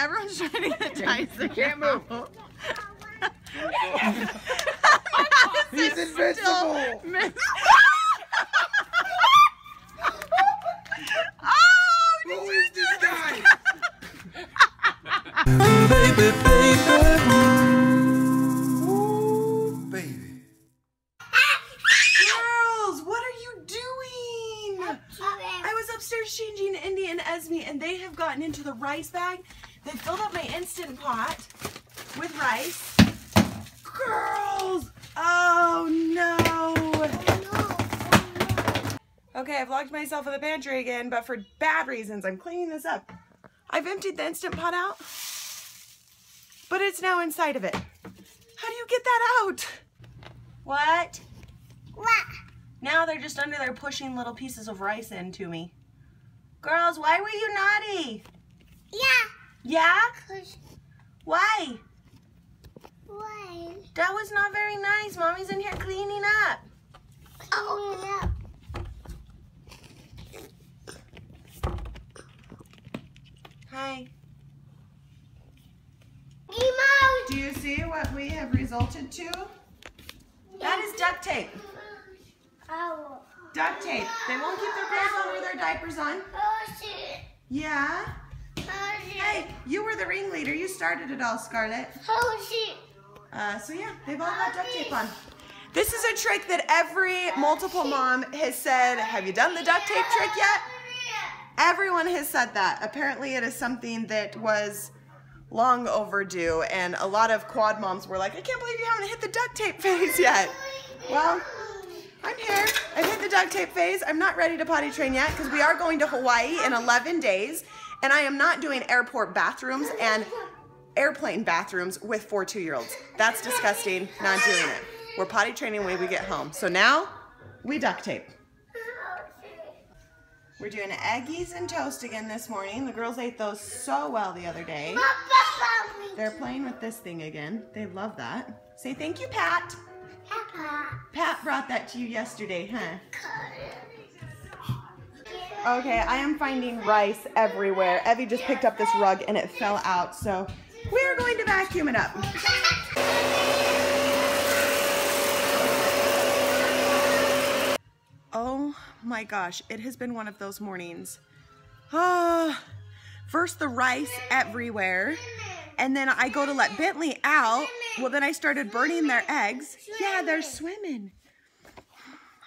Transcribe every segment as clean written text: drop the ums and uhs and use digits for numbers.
everyone's trying to get Tyson. Can't move. He's invincible. Who is this guy? Baby, baby. Ooh, baby. Girls, what are you doing? I was upstairs changing Indie and Esme, and they have gotten into the rice bag. They filled up my Instant Pot with rice. Girls! Oh no. Oh, no. Okay, I've locked myself in the pantry again, but for bad reasons. I'm cleaning this up. I've emptied the Instant Pot out, but it's now inside of it. How do you get that out? What? What? Now they're just under there pushing little pieces of rice into me. Girls, why were you naughty? Yeah. Yeah? 'Cause... Why? Why? That was not very nice. Mommy's in here cleaning up. Oh. Hi. Do you see what we have resulted to? That is duct tape. Oh. Duct tape. They won't keep their girls over their diapers on. Oh, shit. Yeah? Oh, shit. Hey, you were the ringleader. You started it all, Scarlett. Oh, shit. So yeah, they've all got duct tape on. This is a trick that every multiple mom has said, have you done the duct tape trick yet? Everyone has said that. Apparently it is something that was long overdue, and a lot of quad moms were like, I can't believe you haven't hit the duct tape phase yet. Well, I'm here. I've hit the duct tape phase. I'm not ready to potty train yet because we are going to Hawaii in 11 days, and I am not doing airport bathrooms and airplane bathrooms with 4 two-year-olds. That's disgusting. Not doing it. We're potty training when we get home. So now we duct tape. We're doing Eggies and toast again this morning. The girls ate those so well the other day. They're playing with this thing again. They love that. Say thank you, Pat. Pat brought that to you yesterday, huh? Okay, I am finding rice everywhere. Evie just picked up this rug and it fell out, so we're going to vacuum it up. Oh my gosh, it has been one of those mornings. First the rice everywhere, and then I go to let Bentley out. Well, then I started burning their eggs. Yeah, they're swimming.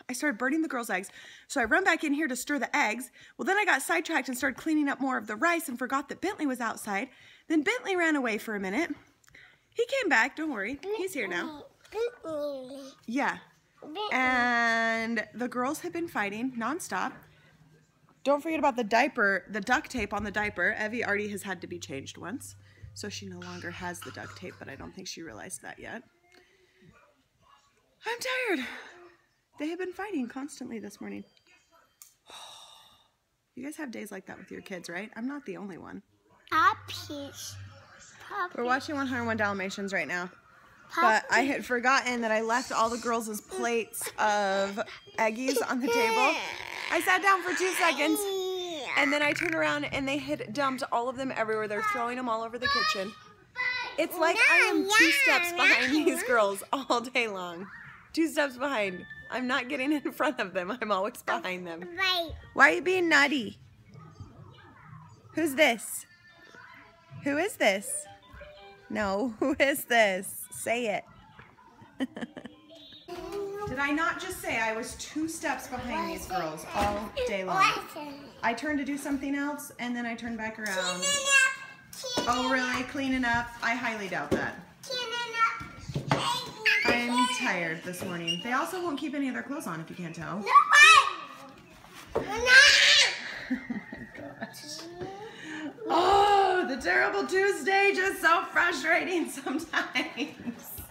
I started burning the girls' eggs. So I run back in here to stir the eggs. Well, then I got sidetracked and started cleaning up more of the rice and forgot that Bentley was outside. Then Bentley ran away for a minute. He came back, don't worry, he's here now. Yeah. And the girls have been fighting nonstop. Don't forget about the diaper, the duct tape on the diaper. Evie already has had to be changed once, so she no longer has the duct tape, but I don't think she realized that yet. I'm tired. They have been fighting constantly this morning. You guys have days like that with your kids, right? I'm not the only one. We're watching 101 Dalmatians right now. But I had forgotten that I left all the girls' plates of Eggies on the table. I sat down for 2 seconds, and then I turned around, and they had dumped all of them everywhere. They're throwing them all over the kitchen. It's like I am 2 steps behind these girls all day long. 2 steps behind. I'm not getting in front of them. I'm always behind them. Why are you being naughty? Who's this? Who is this? No, who is this? Say it. Did I not just say I was 2 steps behind these girls all day long? I turned to do something else, and then I turned back around. Oh, really? Cleaning up? I highly doubt that. I'm tired this morning. They also won't keep any of their clothes on, if you can't tell. The terrible Tuesday, just so frustrating sometimes.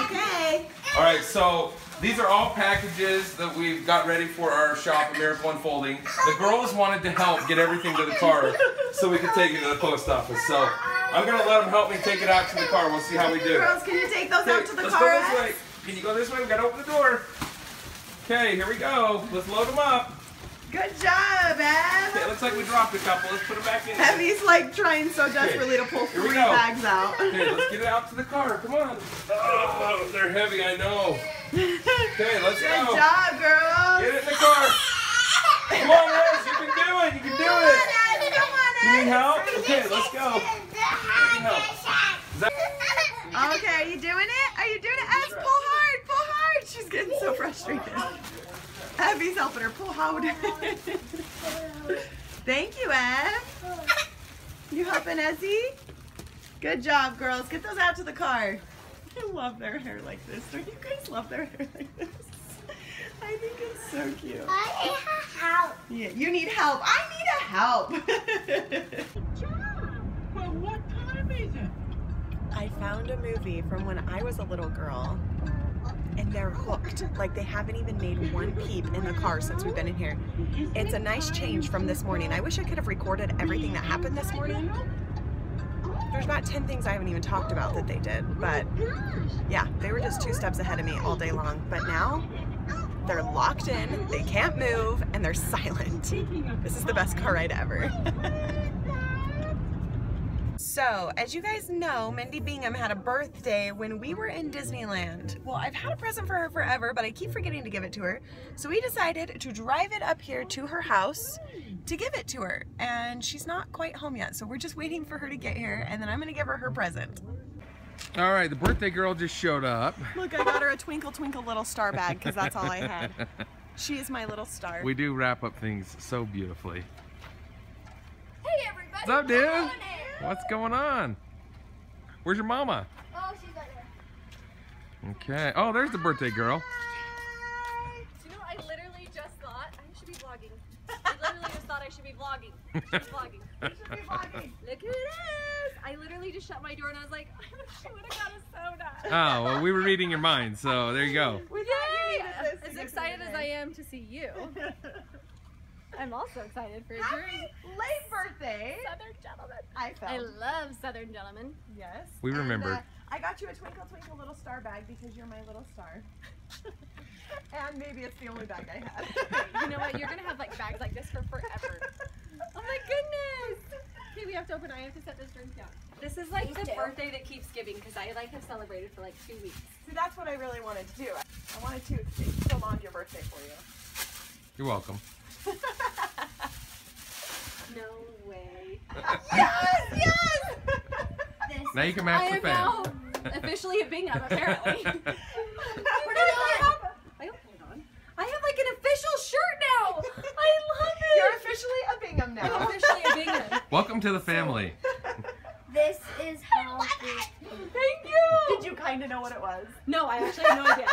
Okay. All right, so these are all packages that we've got ready for our Shop A Miracle Unfolding. The girls wanted to help get everything to the car so we could take it to the post office. So I'm going to let them help me take it out to the car. We'll see how we do. Girls, can you take those out to the car? Let's go this way. Can you go this way? We've got to open the door. Okay, here we go. Let's load them up. Good job, Ev. Okay, it looks like we dropped a couple. Let's put them back in. Evie's like trying so desperately to pull three bags out. Okay, let's get it out to the car. Come on. Oh, they're heavy, I know. Okay, let's go. Good job, girls. Get it in the car. Come on, Liz. You can do it. You can do it. Come on, Liz. You need help? Okay, let's go. Okay, are you doing it? Are you doing it? Ez, pull hard. Pull hard. She's getting so frustrated. Evie's helping her pull hard. Thank you, Ev. You helping Ezzy? Good job, girls. Get those out to the car. I love their hair like this. Don't you guys love their hair like this? I think it's so cute. I need help. Yeah, you need help. I need a help. Good job. Well, what time is it? I found a movie from when I was a little girl. And they're hooked. Like, they haven't even made one peep in the car since we've been in here. It's a nice change from this morning. I wish I could have recorded everything that happened this morning. There's about 10 things I haven't even talked about that they did, but yeah, they were just two steps ahead of me all day long. But now they're locked in, they can't move, and they're silent. This is the best car ride ever. So, as you guys know, Mindy Bingham had a birthday when we were in Disneyland. Well, I've had a present for her forever, but I keep forgetting to give it to her. So we decided to drive it up here to her house to give it to her. And she's not quite home yet, so we're just waiting for her to get here, and then I'm gonna give her her present. All right, the birthday girl just showed up. Look, I got her a Twinkle Twinkle Little Star bag, because that's all I had. She is my little star. We do wrap up things so beautifully. Hey, everybody! What's up, dude? What's going on? Where's your mama? Oh, she's not here. Okay. Oh, there's the birthday girl. Hi. Do you know, I literally just thought I should be vlogging. I literally just thought I should be vlogging. I should be vlogging. Look who it is. I literally just shut my door and I was like, I wish I would have got a soda. Oh, well, we were reading your mind, so there you go. As excited as I am to see you. I'm also excited for a drink. Late birthday, Southern gentleman. I love Southern gentlemen. Yes. We remember. I got you a Twinkle Twinkle Little Star bag because you're my little star. And maybe it's the only bag I had. You know what? You're gonna have like bags like this for forever. Oh my goodness. Okay, we have to open. I have to set this drink down. This is like the birthday that keeps giving because I like have celebrated for like 2 weeks. See, that's what I really wanted to do. I wanted to prolong your birthday for you. You're welcome. No way. Yes! Yes! Now you can match the fan. Officially a Bingham, apparently. I have like an official shirt now. I love it. You're officially a Bingham now. I'm officially a Bingham. Welcome to the family. This is how. Thank you. Did you kind of know what it was? No, I actually have no idea.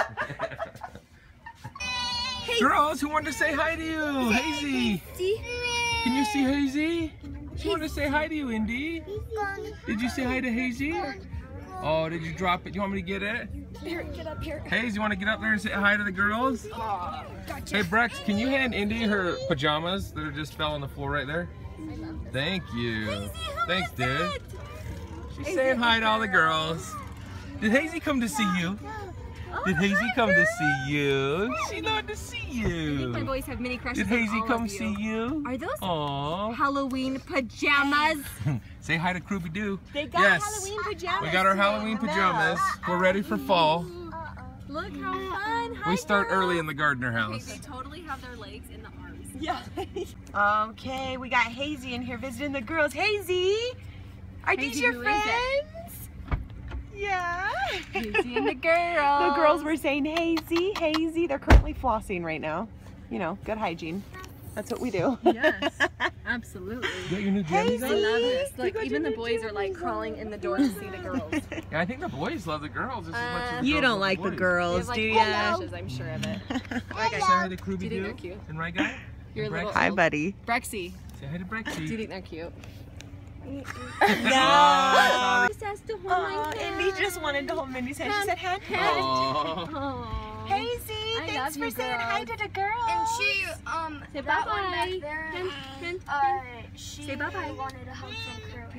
Hey. Girls, who wanted to say hi to you? Hazy. Can you see Hazy? She wanted to say hi to you, Indy. Did you say hi to Hazy? Oh, did you drop it? You want me to get it? Here, get up here. Hazy, you want to get up there and say hi to the girls? Oh, gotcha. Hey, Brex, can you hand Indy her pajamas that are just fell on the floor right there? Thank you. Hazy, thanks, dude. She's saying hi to all the girls. Did Hazy come to see you? Did Hazy come to see you? She loved to see you. I think my boys have mini crushes. Did Hazy come see you? Are those Halloween pajamas? Say hi to Croupy Doo. They got Halloween pajamas. We got our Halloween pajamas. We're ready for fall. Look how fun. Hi, we start early in the Gardner house. Okay, they totally have their legs in the arms. Yeah. Okay, we got Hazy in here visiting the girls. Hazy, are these your friends? Yeah. Hazy and the girls. The girls were saying, Hazy, Hazy. They're currently flossing right now. You know, good hygiene. That's what we do. Yes, absolutely. You got your new jammies on? I love this. Like, even the boys are like crawling in the door to see the girls. Yeah, I think the boys love the girls as much as the girls don't like the girls, do you? I'm sure of it. Hi, the Croupy Doo. They're cute. And Right Guy? Hi, buddy. Brexy. Say hi to Brexy. Do you think they're cute? No. Indy just wanted to hold Mindy's hand. She said, hand, hand. Hazy, thanks for saying hi to the girls. And she, say bye bye. Say bye bye. Wanted to hug some girls.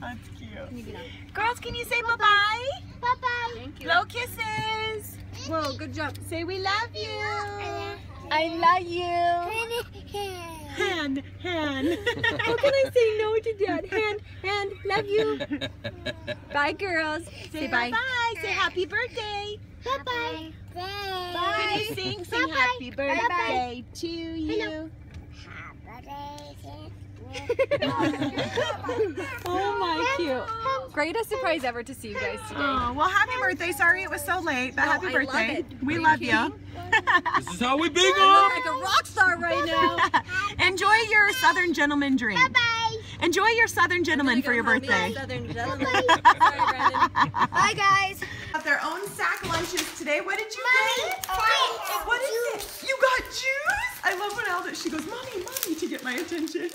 That's cute. Girls, can you say bye bye? Bye bye. Thank you. Blow kisses. Whoa, good job. Say we love you. I love you. Hand, hand. How can I say no to that? Hand, hand, love you. Bye, girls. Say bye. Bye. Say happy birthday. Bye bye. Bye. Bye. Can you sing? Sing bye. Happy birthday bye. To you. Oh my cute! Greatest surprise ever to see you guys today. Oh, well, happy birthday! Sorry it was so late, but happy birthday. We love you. This is how we be going. Like a rock star right now. Enjoy your Southern gentleman drink. Bye bye. Enjoy your Southern gentleman for your birthday. Southern gentleman. Bye guys. Got their own sack lunches today. What did you get? What is it? You got juice? I love when Alda. She goes, mommy, mommy, to get my attention.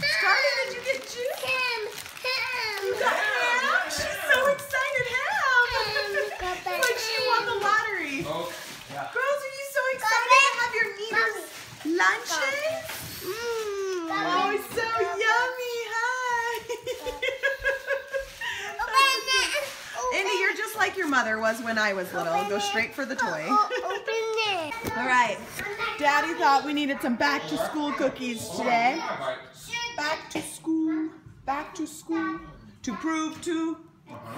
Scarlett, did you get juice? Ham, ham. You got ham? She's so excited. Ham. It's like she won the lottery. Oh, yeah. Girls, are you so excited to have your neighbors' lunches? Mmm. Oh, it's so yummy. Hi. Indie, you're just like your mother was when I was little. Go straight for the toy. Open it. All right. Daddy thought we needed some back-to-school cookies today. Back to school, back to school, to prove to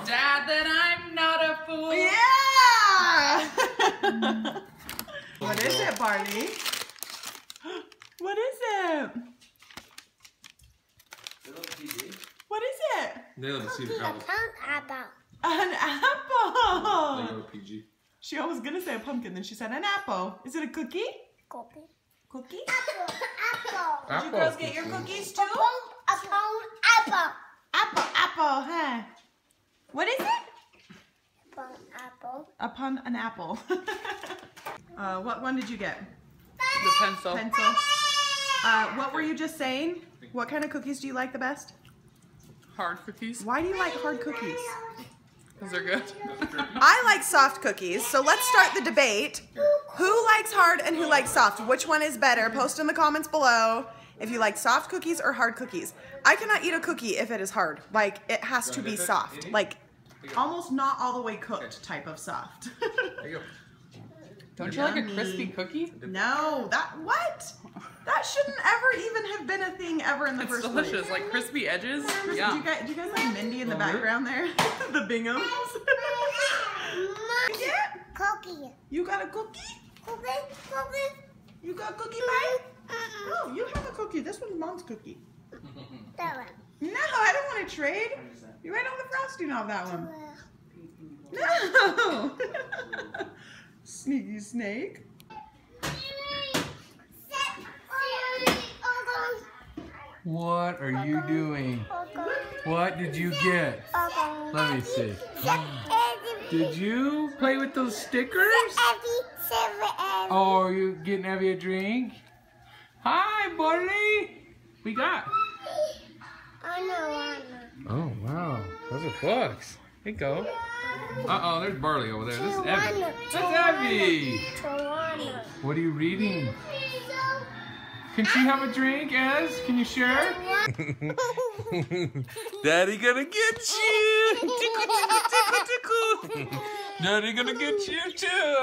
Dad that I'm not a fool. Yeah! What is it, Barney? What is it? What is it? An apple! She always gonna say a pumpkin, then she said an apple. Is it a cookie? Cookie. Cookie? Apple. Apple. Did you girls get your cookies too? Apple. Apple. Apple. Apple. Apple. Huh? What is it? Upon apple. Upon an apple. What one did you get? The pencil. Pencil. What were you just saying? What kind of cookies do you like the best? Hard cookies. Why do you like hard cookies? Because they're good. I like soft cookies. So let's start the debate. Who likes hard and who likes soft? Which one is better? Post in the comments below if you like soft cookies or hard cookies. I cannot eat a cookie if it is hard. Like, it has to be soft. Like, almost not all the way cooked type of soft. There you go. Don't you like a crispy cookie? No, that, what? That shouldn't ever even have been a thing ever in the first place. It's delicious, like crispy edges. Yeah. Do you guys like Mindy in the background there? The Binghams. Cookie. You got a cookie? Cookie, cookie. You got a cookie pie? No, you have a cookie. This one's mom's cookie. That one. No, I don't want to trade. You had all the frosting off that one. No. Sneaky snake. What are you doing? What did you get? Let me see. Did you play with those stickers? Oh, are you getting Evie a drink? Hi, buddy. We got. Oh, wow. Those are books. Here you go. Uh-oh, there's Barley over there. This is Evie. That's Evie. What are you reading? Can she have a drink, Ez? Can you share? Daddy gonna get you. Tickle, tickle, tickle, tickle. Daddy gonna get you too.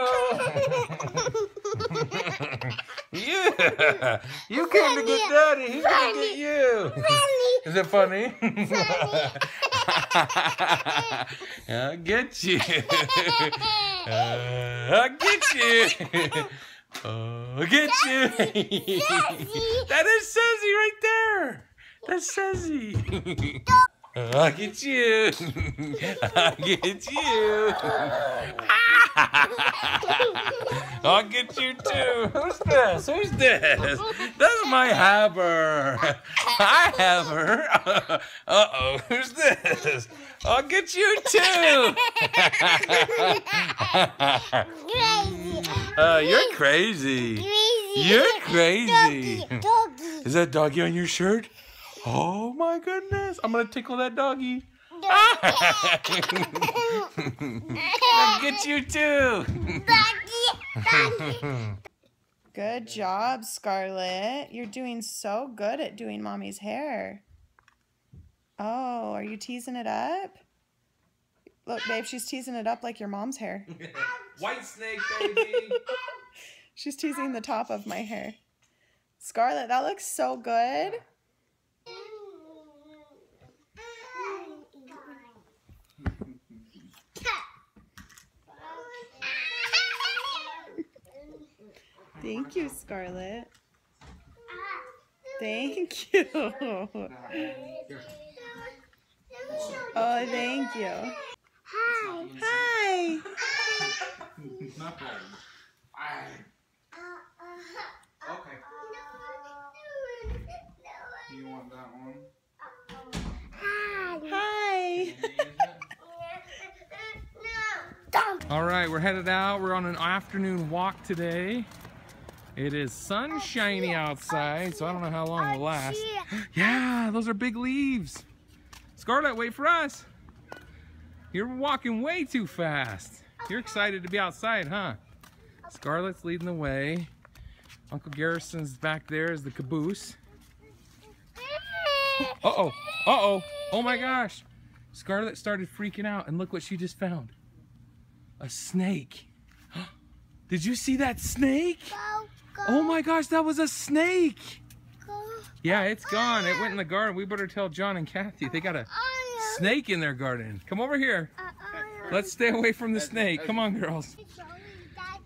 Yeah. You came to get Daddy. He's gonna get you. Is it funny? I'll get you. I'll get you. I'll get you. That is Sezzy right there. That's Sezzy. I'll get you. I'll get you. I'll get you too. Who's this? Who's this? That's my Haber. Hi, Haber. Uh-oh. Who's this? I'll get you too. You're crazy. You're crazy. Is that doggy on your shirt? Oh my goodness. I'm going to tickle that doggy. I'll get you too. Good job, Scarlett. You're doing so good at doing mommy's hair. Oh, are you teasing it up? Look, babe, she's teasing it up like your mom's hair. White snake, baby. She's teasing the top of my hair. Scarlett, that looks so good. Thank you, Scarlett. Thank you. Oh, thank you. Hi. Hi. Okay. You want that one? Hi. Hi. All right, we're headed out. We're on an afternoon walk today. It is sunshiny outside, so I don't know how long it'll last. Yeah, those are big leaves. Scarlett, wait for us. You're walking way too fast. You're excited to be outside, huh? Scarlett's leading the way. Uncle Garrison's back there is the caboose. Uh-oh, uh-oh, oh my gosh. Scarlett started freaking out, and look what she just found. A snake. Did you see that snake? Oh my gosh, that was a snake! Yeah, it's gone. It went in the garden. We better tell John and Kathy. They got a snake in their garden. Come over here. Let's stay away from the snake. Come on, girls.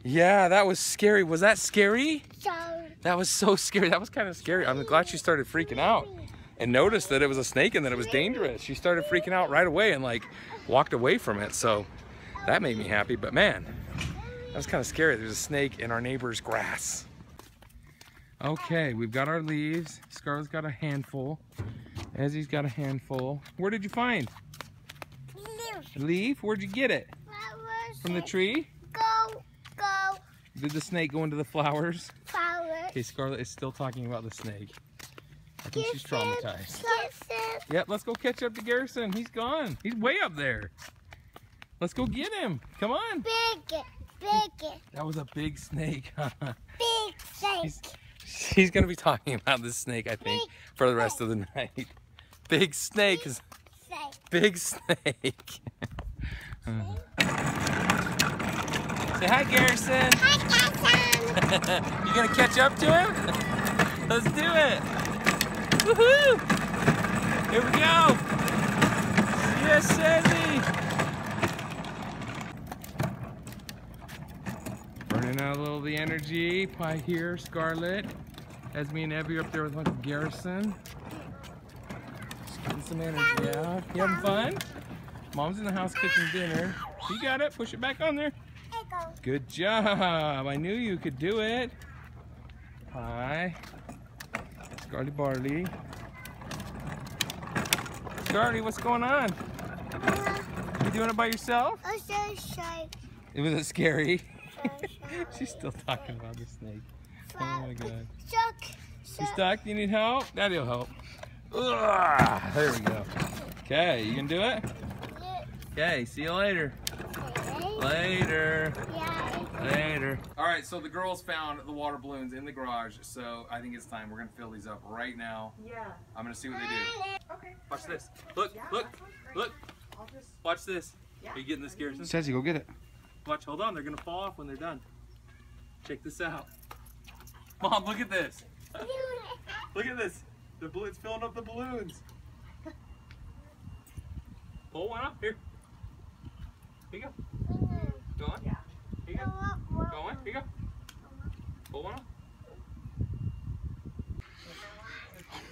Yeah, that was scary. Was that scary? That was so scary. That was kind of scary. I'm glad she started freaking out and noticed that it was a snake and that it was dangerous. She started freaking out right away and like walked away from it. So that made me happy. But man, that was kind of scary. There's a snake in our neighbor's grass. Okay, we've got our leaves. Scarlett's got a handful. Ezzy's got a handful. Where did you find? Leaf. Leaf? Where'd you get it? Flowers. From the tree? Go. Did the snake go into the flowers? Flowers. Okay, Scarlett is still talking about the snake. I think she's traumatized. Yep, let's go catch up to Garrison. He's gone. He's way up there. Let's go get him. Come on. Big. That was a big snake, huh? Big snake. She's going to be talking about this snake, I think, for the rest of the night. Big snake. Big snake. Say hi, Garrison. Hi, Garrison. You going to catch up to him? Let's do it. Woohoo. Here we go. Yes, Sandy. Burning out a little of the energy. Pie here, Scarlett. Esme and Evie are up there with Uncle Garrison. Just getting some energy out. You having fun? Mom's in the house cooking dinner. You got it. Push it back on there. Good job. I knew you could do it. Hi. Scarley Barley. Scarley, what's going on? You doing it by yourself? I was so shy. It was scary. She's still talking about the snake. Oh my god. You stuck? You need help? Daddy'll help. Ugh, there we go. Okay, you can do it? Okay, see you later. Later. Yeah. Later. All right, so the girls found the water balloons in the garage, so I think it's time. We're going to fill these up right now. Yeah. I'm going to see what they do. Okay. Watch this. Look, yeah, look. Watch this. Yeah. Are you getting this, Garrison? Says you go get it. Watch, hold on. They're going to fall off when they're done. Check this out. Mom, look at this. Look at this. The balloons filling up the balloons. Pull one up. Here. Here you go. Going? Yeah. Here you go. Going? Here you go. Pull one up.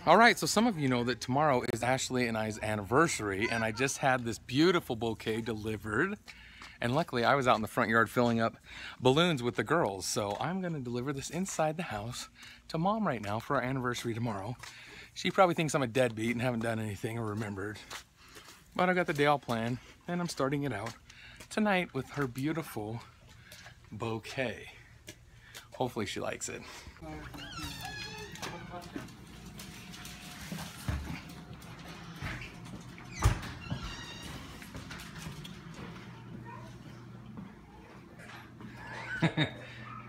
All right, so some of you know that tomorrow is Ashley and I's anniversary, and I just had this beautiful bouquet delivered. And luckily, I was out in the front yard filling up balloons with the girls. So I'm going to deliver this inside the house to Mom right now for our anniversary tomorrow. She probably thinks I'm a deadbeat and haven't done anything or remembered. But I've got the day all planned, and I'm starting it out tonight with her beautiful bouquet. Hopefully she likes it.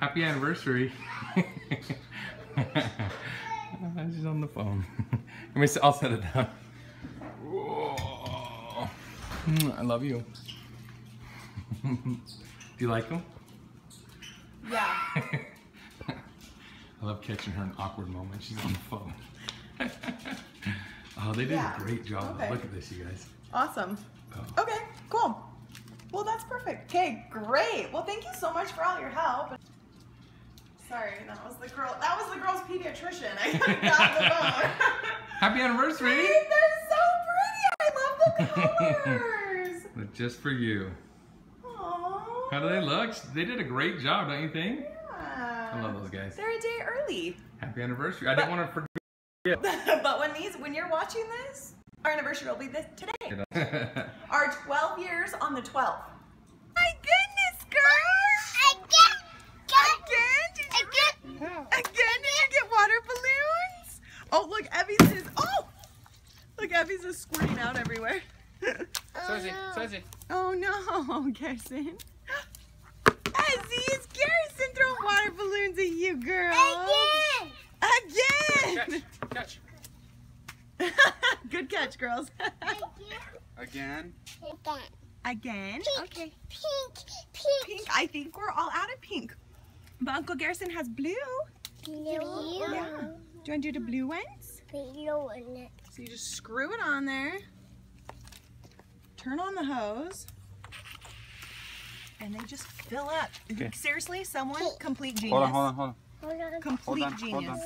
Happy anniversary. She's on the phone. I'll set it down. Whoa. I love you. Do you like them? Yeah. I love catching her in awkward moments. She's on the phone. Oh, they did a great job. Okay. Look at this, you guys. Awesome. Oh. Okay, cool. Well, that's perfect. Okay, great. Well, thank you so much for all your help. Sorry, that was the girl. That was the girl's pediatrician. I got the phone. Happy anniversary! See, they're so pretty. I love the colors. But just for you. Aww. How do they look? They did a great job, don't you think? Yeah. I love those guys. They're a day early. Happy anniversary! I didn't want to forget. But when you're watching this, our anniversary will be today. Our 12 years on the 12th. My goodness, girls! Again, did you get water balloons? Oh, look, Evie's is squirting out everywhere. Susie. Oh no, Garrison. Aziz, Garrison throwing water balloons at you, girl. Again. Catch. Good catch, girls. Again. Pink. I think we're all out of pink. But Uncle Garrison has blue. Yeah. Do you want to do the blue ones? So you just screw it on there. Turn on the hose. And they just fill up. Okay. Seriously, someone, complete genius. Hold on. Complete genius.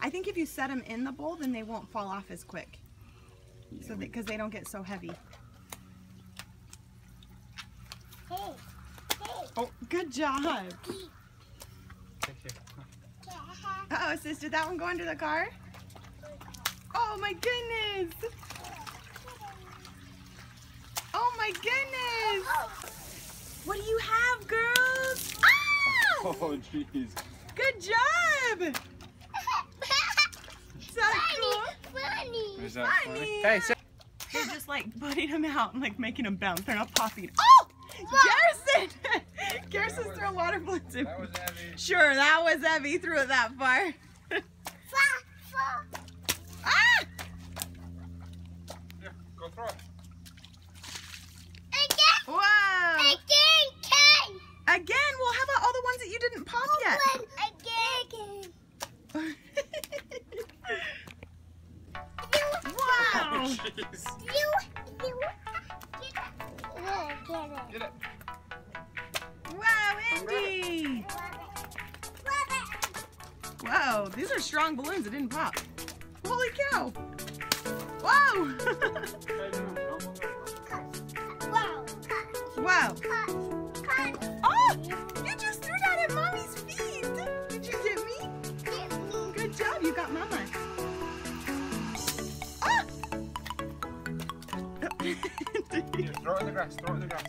I think if you set them in the bowl, then they won't fall off as quick. So because they don't get so heavy. Oh, good job. Uh-oh, sis, did that one go under the car? Oh, my goodness. Oh, my goodness. What do you have, girls? Ah! Oh, jeez. Good job. Is that cool? Funny. Is that funny? Hey, sis. They're just like putting them out and like making them bounce. They're not popping. Oh! Garrison! Garrison's throwing water balloons. That was Evie. Sure, that was Evie. Threw it that far. Ah! Yeah, go throw it. Again! Whoa! Again! Well, how about all the ones that you didn't pop yet? Again! Wow! Jeez. Get it. Wow, Indy! Whoa, these are strong balloons that didn't pop. Holy cow! Whoa! Wow! Oh! You just threw that at Mommy's feet! Did you get me? Good job, you got Mama. Ah! Here, throw it in the grass, throw it in the grass.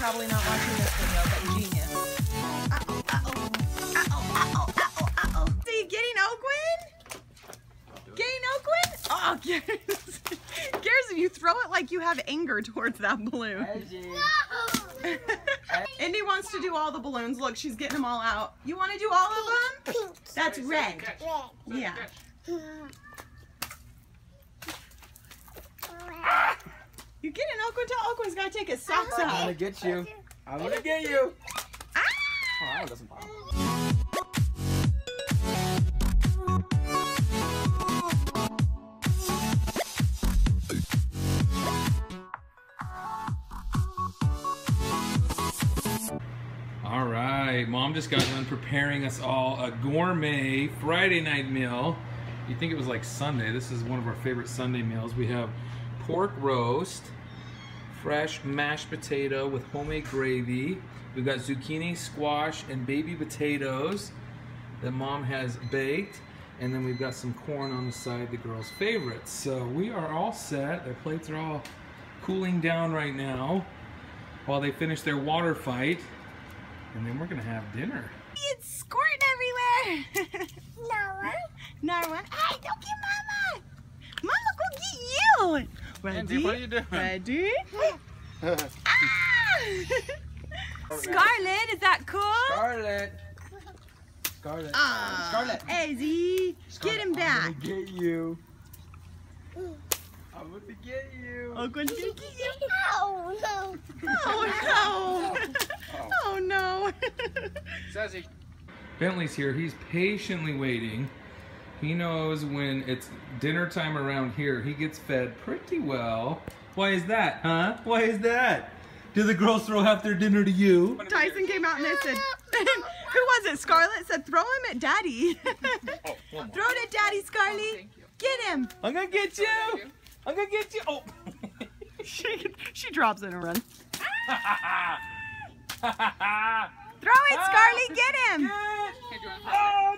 Probably not watching this video, but genius. So you getting Oakwood? Oh, Garrison, you throw it like you have anger towards that balloon. Indy wants to do all the balloons. Look, she's getting them all out. You want to do all of them? Pink. That's red. Yeah. You get an Oakwood till Oakwood's gotta take his socks off. I'm gonna get you. I'm gonna get you. Ah! Oh, that one doesn't pop. All right, Mom just got done preparing us all a gourmet Friday night meal. You think it was like Sunday. This is one of our favorite Sunday meals. We have pork roast, fresh mashed potato with homemade gravy. We've got zucchini, squash, and baby potatoes that Mom has baked. And then we've got some corn on the side, the girls' favorites. So we are all set. Their plates are all cooling down right now. while they finish their water fight, and then we're gonna have dinner. It's squirting everywhere. Nora, Nora, hey, don't get Mama. Mama, go get you. Ready? Andy, what are you doing? Ready? Ah! Scarlett, is that cool? Scarlett. Scarlett. Scarlett. Izzy, get him back. I'm gonna get you. I'm going to get you. I'm going to get you. Oh, no. Oh, no. Oh, no. Sassy. Bentley's here. He's patiently waiting. He knows when it's dinner time around here, he gets fed pretty well. Why is that, huh? Why is that? Did the girls throw half their dinner to you? Tyson came out and they said, who was it? Scarlett said, throw him at Daddy. Oh, throw it at Daddy, Scarlett. Oh, get him. I'm going to get you. I'm gonna get you! Oh! she drops in a run. Throw it, Scarlett! Get him! Get. Oh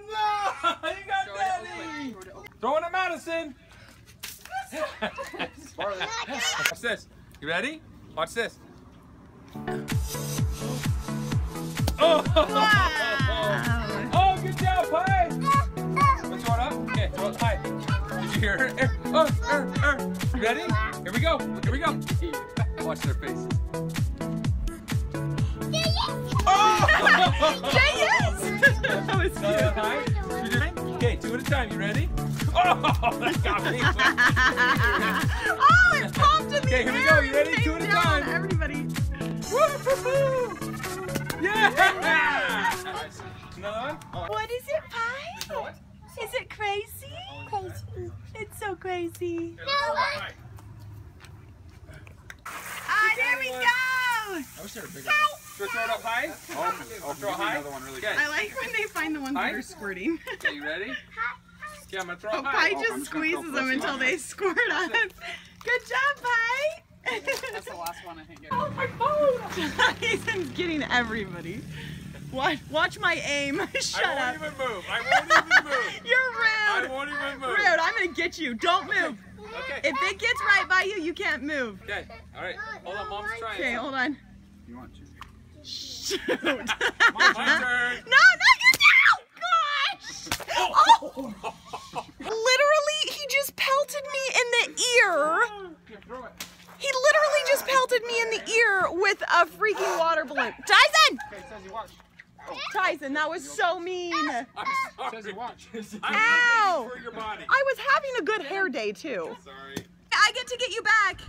no! You got Daddy! Throwing him, Madison! Watch this. You ready? Watch this. Oh! Wow. Oh, good job, Pi! What's going on? Okay, throw it high. Did you hear her? You ready? Here we go. Here we go. Watch their faces. Oh! Yes! That was cute. Okay, two at a time. You ready? Oh! That got me. Oh, it popped in the air. Okay, here we go. You ready? Two at a time. Everybody. Woo! Yeah! Another one? What is it, Pi? Is it crazy? Crazy. It's so crazy. No, ah, there we go! I wish they were bigger. Should I throw it up high? I'll throw it high. Another one really good. I like when they find the ones that are squirting. Okay, you ready? Okay, I'm going to throw it high. Pi just squeezes them until they squirt us. Good job, Pi! That's the last one I think. Oh, my phone! He's getting everybody. Watch my aim. Shut up. I won't even move. I won't even move. You're rude. I won't even move. Rude. I'm going to get you. Don't move. Okay. If it gets right by you, you can't move. Okay. All right. Hold on. Mom's trying. Okay. Hold on. You want to. Shoot. Mom, my turn. No, not you. No. Gosh. Oh. Oh. Literally, he just pelted me in the ear. Here, throw it. He literally just pelted me in the ear with a freaking water balloon. Tyson! Okay, Sassy, watch. Tyson, that was so mean. I'm sorry. Sassy, watch. Ow! For your body. I was having a good hair day too. Sorry. I get to get you back.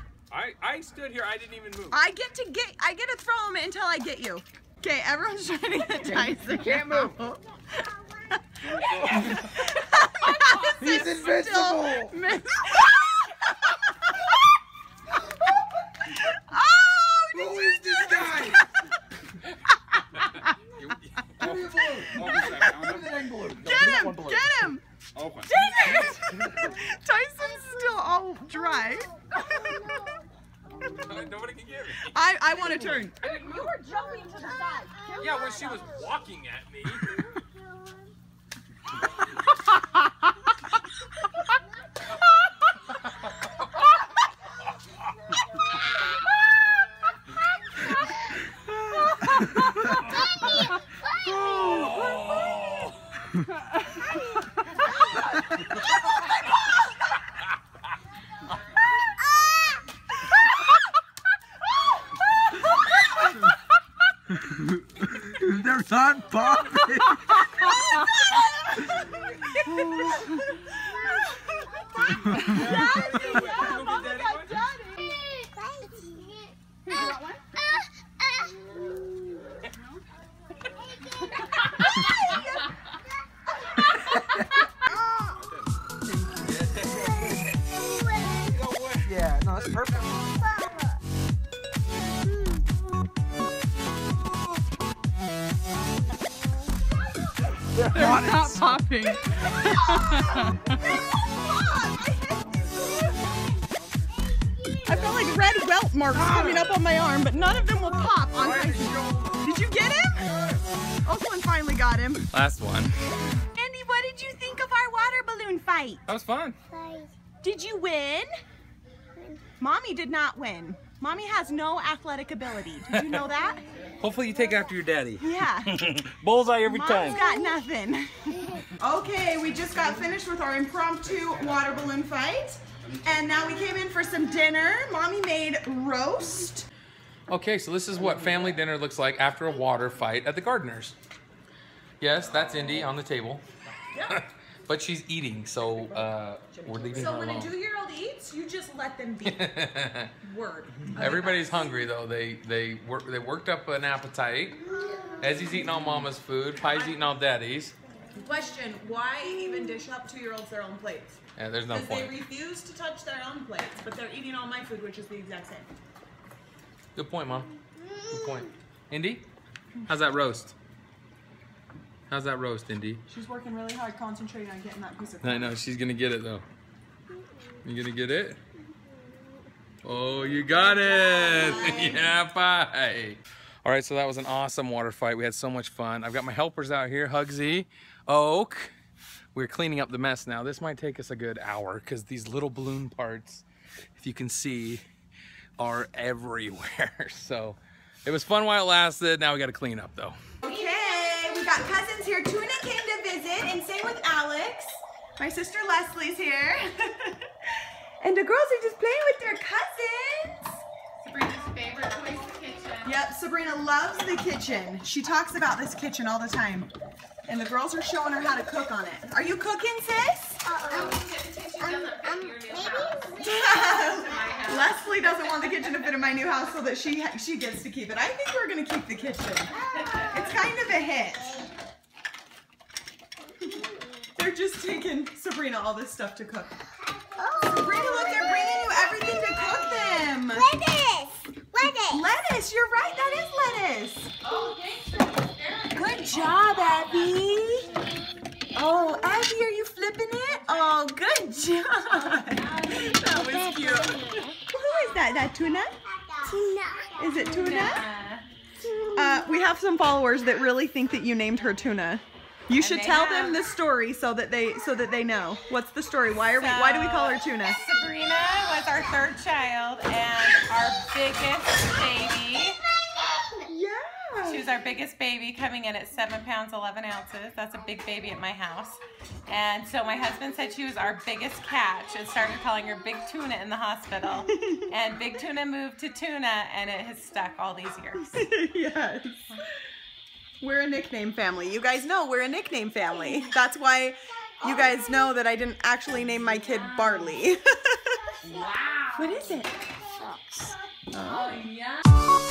I stood here. I didn't even move. I get to throw him until I get you. Okay, everyone's trying to get Tyson. Can't move. He's invincible. Oh, did who is this guy? Get him! Get him! Oh, dang it! Tyson's still all dry. Nobody can get me. I want to turn. You were jumping to the side. Yeah, when she was walking at me. They're not popping. Yeah, no, it's perfect. They're not popping. They're not popping. I felt like red welt marks coming up on my arm, but none of them will pop on Tyson. Did you get him? Also, one finally got him. Last one. Andy, what did you think of our water balloon fight? That was fun. Did you win? Mommy did not win. Mommy has no athletic ability. Did you know that? Hopefully you take after your daddy. Yeah. Bullseye every time. Mom's got nothing. Okay, we just got finished with our impromptu water balloon fight. And now we came in for some dinner. Mommy made roast. Okay, so this is what family dinner looks like after a water fight at the Gardeners. Yes, that's Indy on the table. Yep. But she's eating, so we're leaving her alone. So when a 2-year-old eats, you just let them be. Word. Everybody's hungry though. They worked up an appetite. Ezzy's eating all Mama's food. Pi's eating all Daddy's. Question: why even dish up 2-year-olds their own plates? Yeah, there's no point. Because they refuse to touch their own plates, but they're eating all my food, which is the exact same. Good point, Mom. Good point. Indy, how's that roast? How's that roast, Indy? She's working really hard, concentrating on getting that piece of food. I know, she's gonna get it though. You gonna get it? Oh, you got it! Bye. Yeah, bye! All right, so that was an awesome water fight. We had so much fun. I've got my helpers out here, Hugsy, Oak. We're cleaning up the mess now. This might take us a good hour because these little balloon parts, if you can see, are everywhere. So it was fun while it lasted. Now we gotta clean up though. We got cousins here. Tuna came to visit, and same with Alex. My sister Leslie's here. And the girls are just playing with their cousins. Sabrina's favorite place is the kitchen. Yep, Sabrina loves the kitchen. She talks about this kitchen all the time. And the girls are showing her how to cook on it. Are you cooking, sis? Leslie doesn't want the kitchen to fit in my new house, so that she gets to keep it. I think we're gonna keep the kitchen. It's kind of a hit. They're just taking Sabrina all this stuff to cook. Oh, Sabrina, look, they're bringing you everything to cook them. Lettuce, lettuce, lettuce. You're right, that is lettuce. Oh, thanks. Good job, Abby. Oh, Abby, are you flipping it? Oh, good job. That was cute. Who is that? That tuna? Tuna. Is it tuna? We have some followers that really think that you named her Tuna. You should tell them the story so that they know. What's the story? Why do we call her Tuna? Sabrina was our third child and our biggest baby. She was our biggest baby, coming in at 7 pounds, 11 ounces. That's a big baby at my house. And so my husband said she was our biggest catch and started calling her Big Tuna in the hospital. And Big Tuna moved to Tuna, and it has stuck all these years. Yes. We're a nickname family. You guys know we're a nickname family. That's why you guys know that I didn't actually name my kid Barley. Wow. What is it? Socks. Oh, yeah.